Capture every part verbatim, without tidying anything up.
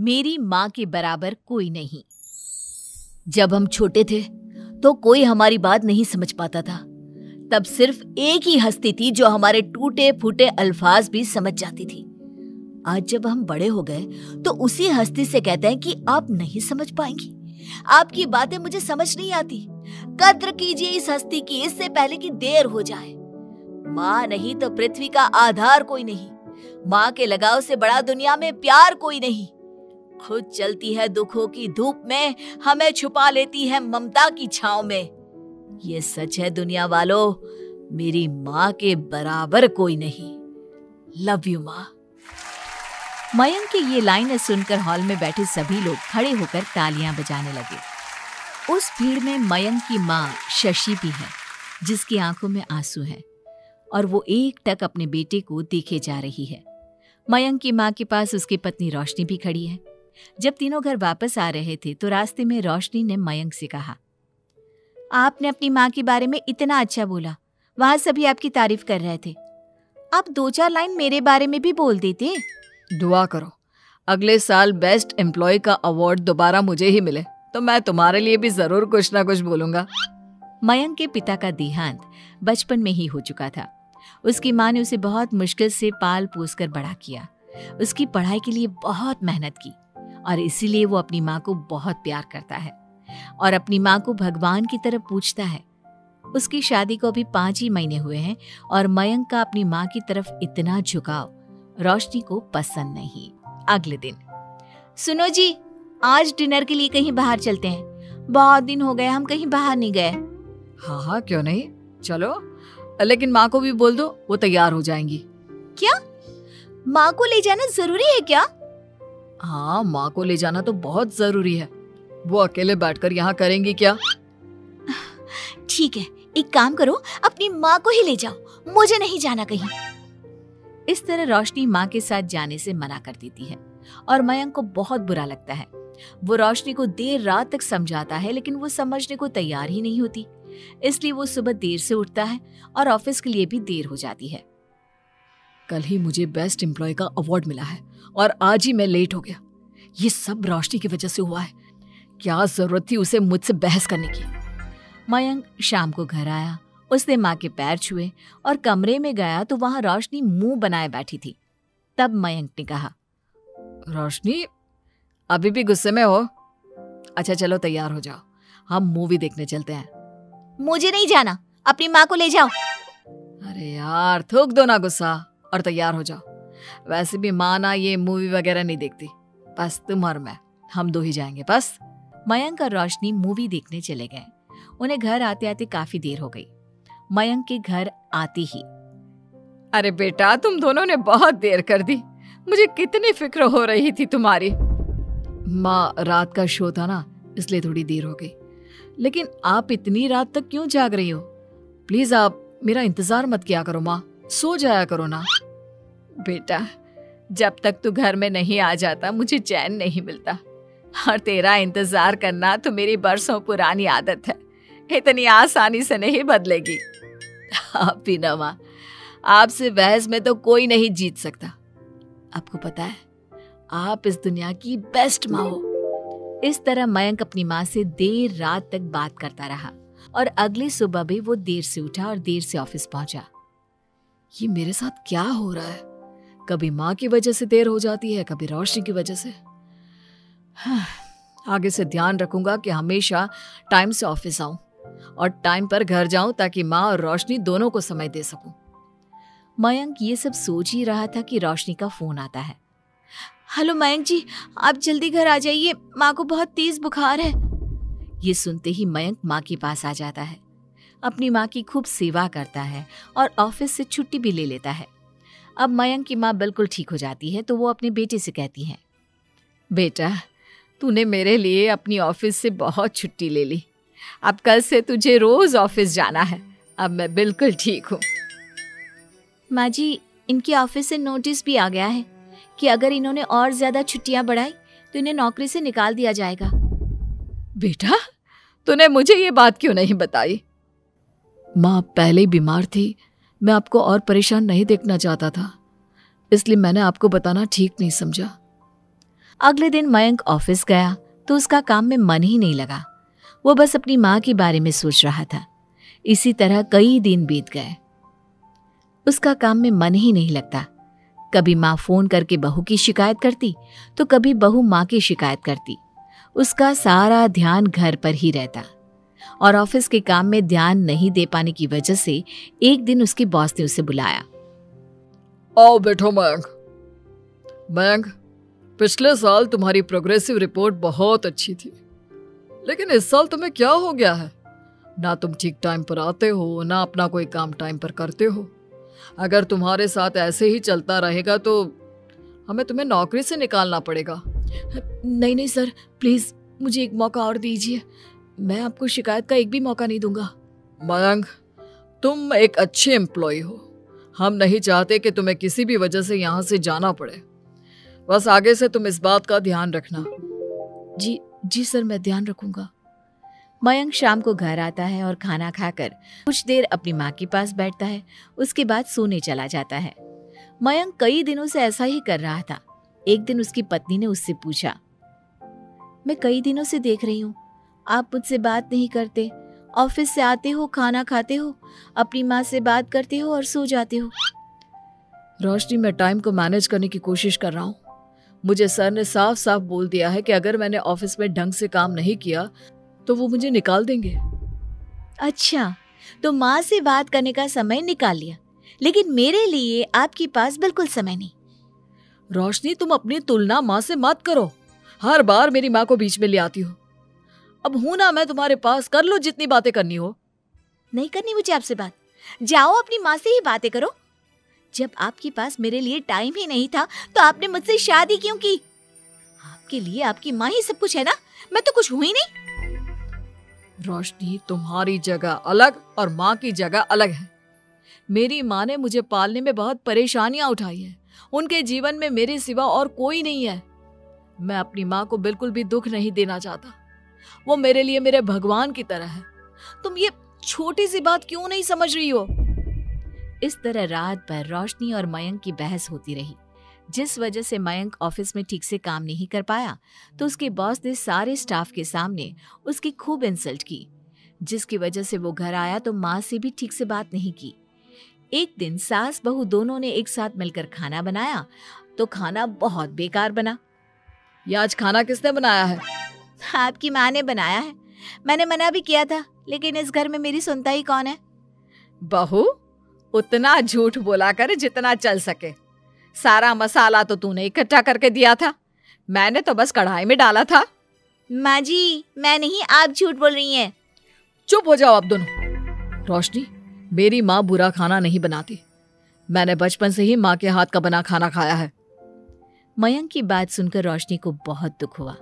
मेरी माँ के बराबर कोई नहीं। जब हम छोटे थे तो कोई हमारी बात नहीं समझ पाता था। तब सिर्फ एक ही हस्ती थी जो हमारे टूटे फूटे अल्फाज भी समझ जाती थी। आज जब हम बड़े हो गए तो उसी हस्ती से कहते हैं कि आप नहीं समझ पाएंगी, आपकी बातें मुझे समझ नहीं आती। कद्र कीजिए इस हस्ती की इससे पहले कि देर हो जाए। माँ नहीं तो पृथ्वी का आधार कोई नहीं। माँ के लगाव से बड़ा दुनिया में प्यार कोई नहीं। खुद चलती है दुखों की धूप में, हमें छुपा लेती है ममता की छांव में। ये सच है दुनिया वालों, मेरी माँ के बराबर कोई नहीं। लव यू माँ। मयंक की ये लाइनें सुनकर हॉल में बैठे सभी लोग खड़े होकर तालियां बजाने लगे। उस भीड़ में मयंक की माँ शशि भी है, जिसकी आंखों में आंसू हैं और वो एकटक अपने बेटे को देखे जा रही है। मयंक की माँ के पास उसकी पत्नी रोशनी भी खड़ी है। जब तीनों घर वापस आ रहे थे तो रास्ते में रोशनी ने मयंक से कहा, आपने अपनी माँ के बारे में इतना अच्छा बोला, वहां सभी आपकी तारीफ कर रहे थे। आप दो चार लाइन मेरे बारे में भी बोल देते। दुआ करो अगले साल बेस्ट एम्प्लॉय का अवार्ड दोबारा मुझे ही मिले, तो मैं तुम्हारे लिए भी जरूर कुछ ना कुछ बोलूंगा। मयंक के पिता का देहांत बचपन में ही हो चुका था। उसकी माँ ने उसे बहुत मुश्किल से पाल पोस कर बड़ा किया। उसकी पढ़ाई के लिए बहुत मेहनत की और इसीलिए वो अपनी माँ को बहुत प्यार करता है और अपनी माँ को भगवान की तरफ पूछता है। उसकी शादी को अभी पाँच ही महीने हुए हैं और मयंक का अपनी माँ की तरफ इतना झुकाव रोशनी को पसंद नहीं। अगले दिन, सुनो जी, आज डिनर के लिए कहीं बाहर चलते हैं। बहुत दिन हो गए हम कहीं बाहर नहीं गए। हाँ हाँ क्यों नहीं, चलो। लेकिन माँ को भी बोल दो, वो तैयार हो जाएंगी। क्या माँ को ले जाना जरूरी है क्या? हाँ, माँ को ले जाना तो बहुत जरूरी है। वो अकेले बैठकर यहाँ करेंगी क्या? ठीक है, एक काम करो, अपनी माँ को ही ले जाओ, मुझे नहीं जाना कहीं। इस तरह रोशनी माँ के साथ जाने से मना कर देती है और मयंक को बहुत बुरा लगता है। वो रोशनी को देर रात तक समझाता है लेकिन वो समझने को तैयार ही नहीं होती, इसलिए वो सुबह देर से उठता है और ऑफिस के लिए भी देर हो जाती है। कल ही मुझे बेस्ट एम्प्लॉय का अवार्ड मिला है और आज ही मैं लेट हो गया। ये सब रोशनी की वजह से हुआ है। क्या जरूरत थी उसे मुझसे बहस करने की। मयंक शाम को घर आया। उसने माँ के पैर छुए और कमरे में गया तो वहां रोशनी मुंह बनाए बैठी थी। तब मयंक ने कहा, रोशनी अभी भी गुस्से में हो? अच्छा चलो तैयार हो जाओ, हम मूवी देखने चलते हैं। मुझे नहीं जाना, अपनी माँ को ले जाओ। अरे यार थूक दो ना गुस्सा और तैयार हो जाओ। वैसे भी माँ ना ये मूवी वगैरह नहीं देखती, बस तुम और मैं, हम दो ही जाएंगे बस। मयंक और रोशनी मूवी देखने चले गए। उन्हें घर आते आते काफी देर हो गई। मयंक के घर आती ही, अरे बेटा तुम दोनों ने बहुत देर कर दी, मुझे कितनी फिक्र हो रही थी तुम्हारी। माँ रात का शो था ना, इसलिए थोड़ी देर हो गई। लेकिन आप इतनी रात तक क्यों जाग रही हो? प्लीज आप मेरा इंतजार मत किया करो माँ, सो जाया करो ना। बेटा जब तक तू घर में नहीं आ जाता मुझे चैन नहीं मिलता, और तेरा इंतजार करना तो मेरी बरसों पुरानी आदत है, इतनी आसानी से नहीं बदलेगी। आप भी ना माँ, आपसे बहस में तो कोई नहीं जीत सकता। आपको पता है आप इस दुनिया की बेस्ट माँ हो। इस तरह मयंक अपनी माँ से देर रात तक बात करता रहा और अगली सुबह भी वो देर से उठा और देर से ऑफिस पहुंचा। ये मेरे साथ क्या हो रहा है? कभी माँ की वजह से देर हो जाती है, कभी रोशनी की वजह से। हाँ, आगे से ध्यान रखूंगा कि हमेशा टाइम से ऑफिस आऊं और टाइम पर घर जाऊं ताकि माँ और रोशनी दोनों को समय दे सकूं। मयंक ये सब सोच ही रहा था कि रोशनी का फोन आता है। हेलो मयंक जी, आप जल्दी घर आ जाइए, माँ को बहुत तेज बुखार है। ये सुनते ही मयंक माँ के पास आ जाता है, अपनी माँ की खूब सेवा करता है और ऑफिस से छुट्टी भी ले लेता है। अब मयंक की माँ बिल्कुल ठीक हो जाती है तो वो अपने बेटे से कहती है, बेटा तूने मेरे लिए अपनी ऑफिस से बहुत छुट्टी ले ली, अब कल से तुझे रोज ऑफिस जाना है। अब मैं बिल्कुल ठीक हूँ। माँ जी, इनके ऑफिस से नोटिस भी आ गया है कि अगर इन्होंने और ज्यादा छुट्टियाँ बढ़ाई तो इन्हें नौकरी से निकाल दिया जाएगा। बेटा तूने मुझे ये बात क्यों नहीं बताई? माँ पहले ही बीमार थी, मैं आपको और परेशान नहीं देखना चाहता था, इसलिए मैंने आपको बताना ठीक नहीं समझा। अगले दिन मयंक ऑफिस गया तो उसका काम में मन ही नहीं लगा। वो बस अपनी माँ के बारे में सोच रहा था। इसी तरह कई दिन बीत गए। उसका काम में मन ही नहीं लगता। कभी माँ फोन करके बहू की शिकायत करती तो कभी बहू माँ की शिकायत करती। उसका सारा ध्यान घर पर ही रहता और ऑफिस के काम में ध्यान नहीं दे पाने की वजह से एक दिन उसके बॉस ने उसे बुलाया। आओ बैठो मयंक। मयंक, पिछले साल तुम्हारी प्रोग्रेसिव रिपोर्ट बहुत अच्छी थी, लेकिन इस साल तुम्हें क्या हो गया है? ना तुम ठीक टाइम पर आते हो, ना अपना कोई काम टाइम पर करते हो। अगर तुम्हारे साथ ऐसे ही चलता रहेगा तो हमें तुम्हें नौकरी से निकालना पड़ेगा। नहीं नहीं सर, प्लीज मुझे एक मौका और दीजिए। मैं आपको शिकायत का एक भी मौका नहीं दूंगा। मयंक, तुम एक अच्छे एम्प्लॉय हो। हम नहीं चाहते कि तुम्हें किसी भी वजह से यहाँ से जाना पड़े। बस आगे से तुम इस बात का ध्यान रखना। जी जी सर, मैं ध्यान रखूंगा। मयंक शाम को घर आता है और खाना खाकर कुछ देर अपनी माँ के पास बैठता है। उसके बाद सोने चला जाता है। मयंक कई दिनों से ऐसा ही कर रहा था। एक दिन उसकी पत्नी ने उससे पूछा, मैं कई दिनों से देख रही हूँ आप मुझसे बात नहीं करते। ऑफिस से आते हो, खाना खाते हो, अपनी माँ से बात करते हो और सो जाते हो। रोशनी, मैं टाइम को मैनेज करने की कोशिश कर रहा हूँ। मुझे सर ने साफ साफ बोल दिया है कि अगर मैंने ऑफिस में ढंग से काम नहीं किया तो वो मुझे निकाल देंगे। अच्छा, तो माँ से बात करने का समय निकाल लिया, लेकिन मेरे लिए आपके पास बिल्कुल समय नहीं। रोशनी, तुम अपनी तुलना माँ से मत करो। हर बार मेरी माँ को बीच में ले आती हो। अब हूं ना मैं तुम्हारे पास, कर लो जितनी बातें करनी हो। नहीं करनी मुझे आपसे बात। जाओ अपनी माँ से ही बातें करो। जब आपके पास मेरे लिए टाइम ही नहीं था तो आपने मुझसे शादी क्यों की? आपके लिए आपकी माँ ही सब कुछ है ना, मैं तो कुछ हूं ही नहीं। रोशनी, तुम्हारी जगह अलग और माँ की जगह अलग है। मेरी माँ ने मुझे पालने में बहुत परेशानियां उठाई है। उनके जीवन में मेरे सिवा और कोई नहीं है। मैं अपनी माँ को बिल्कुल भी दुख नहीं देना चाहता। वो मेरे लिए मेरे भगवान की तरह है। तुम ये छोटी सी बात क्यों नहीं समझ रही हो? इस तरह रात भर रोशनी और मयंक की बहस होती रही। जिस वजह से मयंक ऑफिस में ठीक से काम नहीं कर पाया तो उसके बॉस ने सारे स्टाफ के सामने उसकी खूब इंसल्ट की, जिसकी वजह से वो घर आया तो माँ से भी ठीक से बात नहीं की। एक दिन सास बहू दोनों ने एक साथ मिलकर खाना बनाया तो खाना बहुत बेकार बना। ये आज खाना किसने बनाया है? आपकी माँ ने बनाया है। मैंने मना भी किया था, लेकिन इस घर में मेरी सुनता ही कौन है। बहू, उतना झूठ बोला कर जितना चल सके। सारा मसाला तो तूने इकट्ठा करके दिया था, मैंने तो बस कढ़ाई में डाला था। माँ जी, मैं नहीं, आप झूठ बोल रही हैं। चुप हो जाओ आप दोनों। रोशनी, मेरी माँ बुरा खाना नहीं बनाती। मैंने बचपन से ही माँ के हाथ का बना खाना खाया है। मयंक की बात सुनकर रोशनी को बहुत दुख हुआ।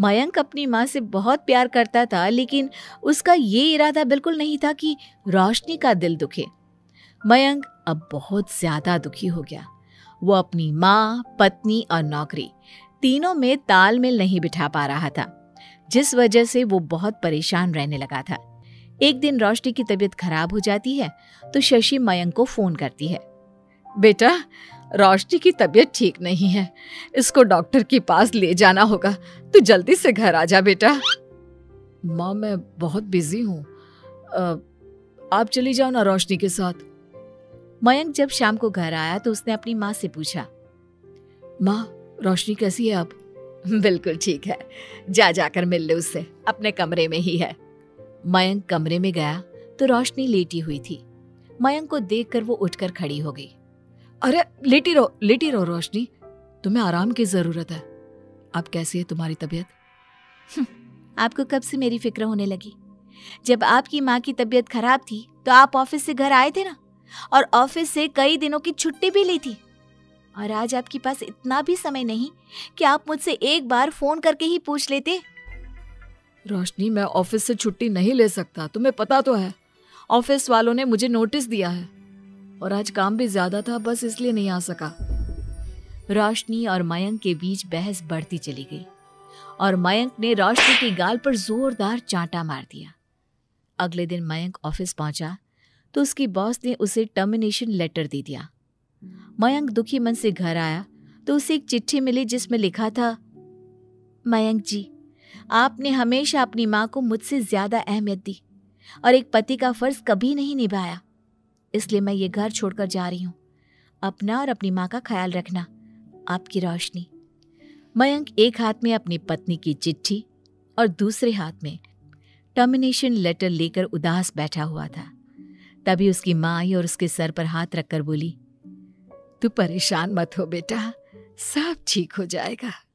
मयंक अपनी माँ से बहुत प्यार करता था, लेकिन उसका ये इरादा बिल्कुल नहीं था कि रोशनी का दिल दुखे। मयंक अब बहुत ज्यादा दुखी हो गया। वो अपनी माँ, पत्नी और नौकरी तीनों में तालमेल नहीं बिठा पा रहा था, जिस वजह से वो बहुत परेशान रहने लगा था। एक दिन रोशनी की तबीयत खराब हो जाती है तो शशि मयंक को फोन करती है। बेटा, रोशनी की तबीयत ठीक नहीं है, इसको डॉक्टर के पास ले जाना होगा। तू जल्दी से घर आ जा बेटा। माँ, मैं बहुत बिजी हूँ, आप चली जाओ ना रोशनी के साथ। मयंक जब शाम को घर आया तो उसने अपनी माँ से पूछा, माँ, रोशनी कैसी है अब? बिल्कुल ठीक है, जा जाकर मिल ले उससे, अपने कमरे में ही है। मयंक कमरे में गया तो रोशनी लेटी हुई थी। मयंक को देखकर वो उठकर खड़ी हो गई। अरे लेटी रहो, लेटी रहो रोशनी, तुम्हें आराम की जरूरत है। अब कैसी है तुम्हारी तबीयत? आपको कब से मेरी फिक्र होने लगी? जब आपकी माँ की तबीयत खराब थी तो आप ऑफिस से घर आए थे ना, और ऑफिस से कई दिनों की छुट्टी भी ली थी। और आज आपके पास इतना भी समय नहीं कि आप मुझसे एक बार फोन करके ही पूछ लेते। रोशनी, मैं ऑफिस से छुट्टी नहीं ले सकता, तुम्हें पता तो है। ऑफिस वालों ने मुझे नोटिस दिया है और आज काम भी ज्यादा था, बस इसलिए नहीं आ सका। रोशनी और मयंक के बीच बहस बढ़ती चली गई और मयंक ने रोशनी की गाल पर जोरदार चांटा मार दिया। अगले दिन मयंक ऑफिस पहुंचा तो उसकी बॉस ने उसे टर्मिनेशन लेटर दे दिया। मयंक दुखी मन से घर आया तो उसे एक चिट्ठी मिली जिसमें लिखा था, मयंक जी, आपने हमेशा अपनी माँ को मुझसे ज़्यादा अहमियत दी और एक पति का फ़र्ज़ कभी नहीं निभाया, इसलिए मैं ये घर छोड़कर जा रही हूँ। अपना और अपनी माँ का ख्याल रखना। आपकी रोशनी। मयंक एक हाथ में अपनी पत्नी की चिट्ठी और दूसरे हाथ में टर्मिनेशन लेटर लेकर उदास बैठा हुआ था। तभी उसकी माँ आई और उसके सर पर हाथ रखकर बोली, तू परेशान मत हो बेटा, सब ठीक हो जाएगा।